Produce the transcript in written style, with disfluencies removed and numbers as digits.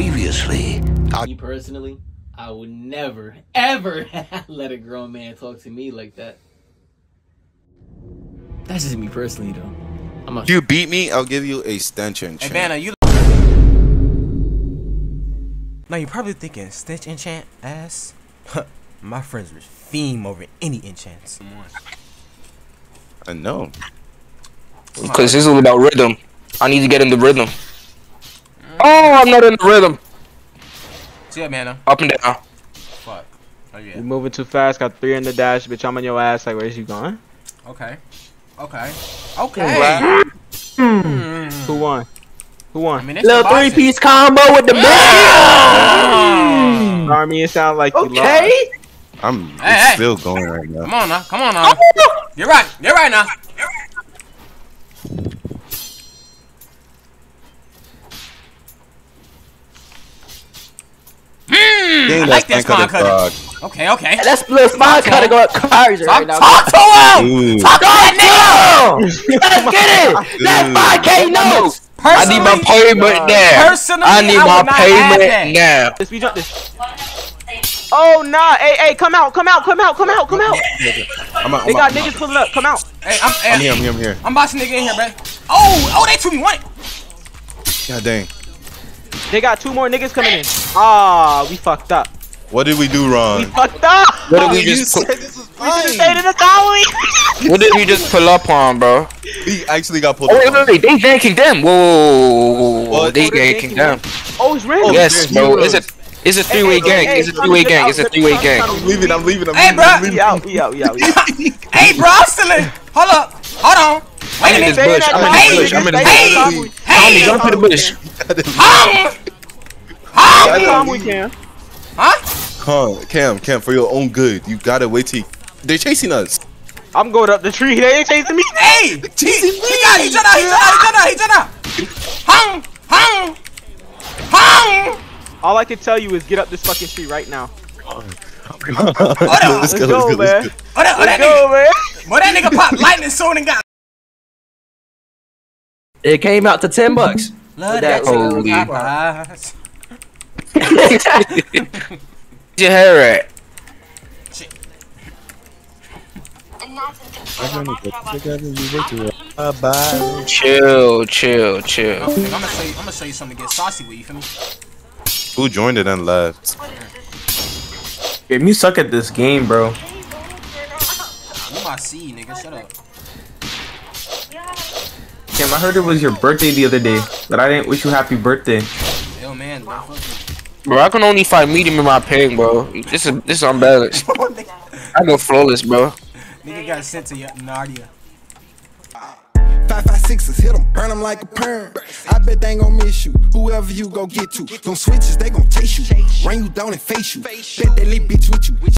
Previously, me personally, I would never, ever let a grown man talk to me like that. That's just me personally, though. I'm not. If you beat me, I'll give you a stench and chant. Hey, Vanna, you. Now you're probably thinking stench enchant ass. My friends would fiend over any enchants. I know. Because this is all about rhythm. I need to get in the rhythm. Oh, I'm not in the rhythm. See ya, man. Up and down. Fuck. Oh, yeah. You're moving too fast. Got 3 in the dash, bitch. I'm on your ass. Like, where's you going? Okay. Okay. Okay. 2-1. Who won? I mean, little three-piece combo with the booty. Army, it sounds like you lost. I'm still going right now. Come on now. Come on now. You're right. You're right now. I like this spine cutter. Okay, okay. Let's blow spine cutter go up cars right now. Talk to him! Talk to that nigga! Let's get it! That 5K knows! I need my payment now. Personally, I need my payment now. Let's jump this. Oh nah, hey, hey, come out, come out, come out, come out, come out. They got niggas pulling up, come out. Hey, I'm here, I'm here, I'm here. I'm boxing nigga in here, bro. Oh, oh, they 2v1. God dang. They got 2 more niggas coming in. Ah, we fucked up. What did we do wrong? We fucked up. What did we just? We just stayed in the tower. What did we just pull up on, bro? We actually got pulled up. Oh wait, they ganking them. Whoa, they ganking them. Oh, it's random. Yes, bro. It's a 3-way gang. It's a 3-way gang. It's a 3-way gang. I'm leaving. I'm leaving. Hey, bro. Hey, bro. I'm still in. Hold up. Hold on. Wait a minute. I'm in the bush. Hey, jump to the bush. We can. Huh? Cam, for your own good, you gotta wait till they're chasing us. I'm going up the tree. They ain't chasing me. Hey, they're chasing me. He got each other. All I can tell you is get up this fucking tree right now. Let's go, man. Well, that nigga popped lightning soon and got. It came out to $10. Love that. Holy. Your hair at? Chill. Okay, I'm gonna show you something to get saucy with, you feel me? Who joined it and left? Damn, you suck at this game, bro. What I see, nigga, shut up. Damn, I heard it was your birthday the other day, but I didn't wish you happy birthday. Yo, man, bro. Bro, I can only fight medium in my ping, bro. This is unbalanced. I go flawless, bro. Nigga got sent to Nardia. 556s, hit them, burn them like a perm. I bet they ain't gon' miss you, whoever you go get to. Them switches, they gon' chase you, run you down and face you. Bet they leave bitch with you.